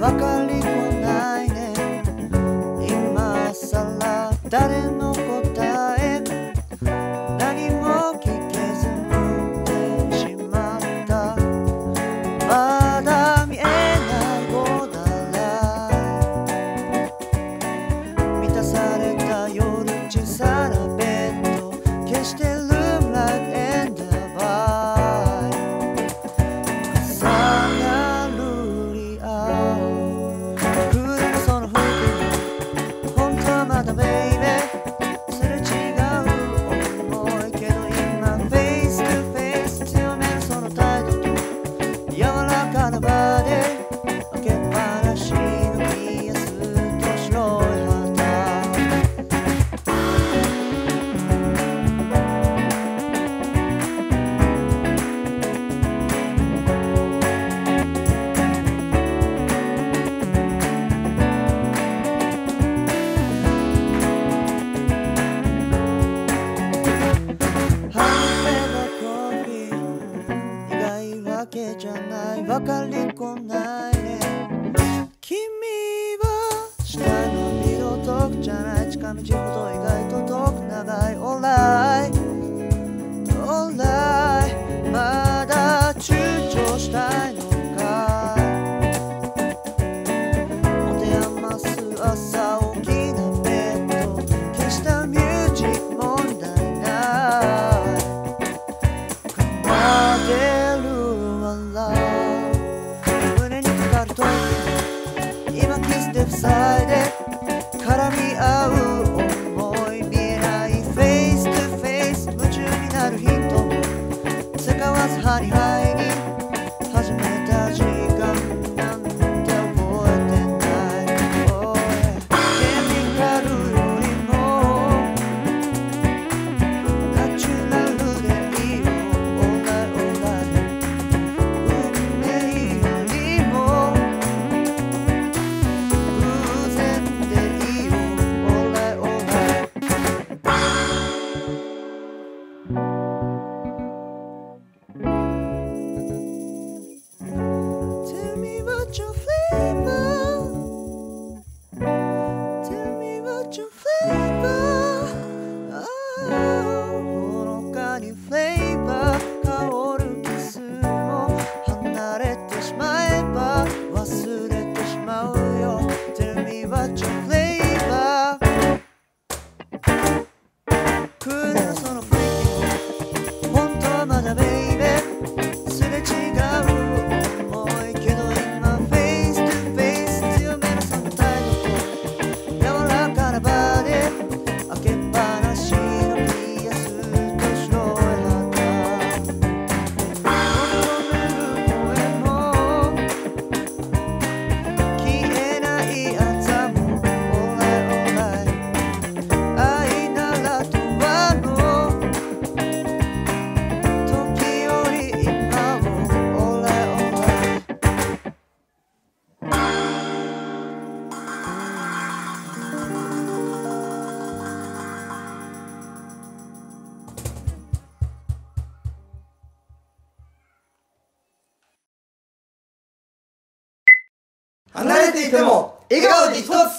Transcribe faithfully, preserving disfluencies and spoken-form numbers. わかりもないね、今さら誰の答え何も聞けずにしまった。まだ見えない子なら満たされた夜、小さなベッド、消してるじゃないわかりこないね、君は下の色遠くじゃない、近道ほど意外と遠く長い、オーライオーライ、まだ躊躇したいのか、持て余す朝起きなベッド、消したミュージック問題ない、今キスで塞いで絡み合う思い、見えないフェイスとフェイス、夢中になる人使わずハニハイに始めた時間なんて覚えてない、ケミカルよりもナチュラルでいいよ、オーライオーライ、離れていても笑顔で一つ。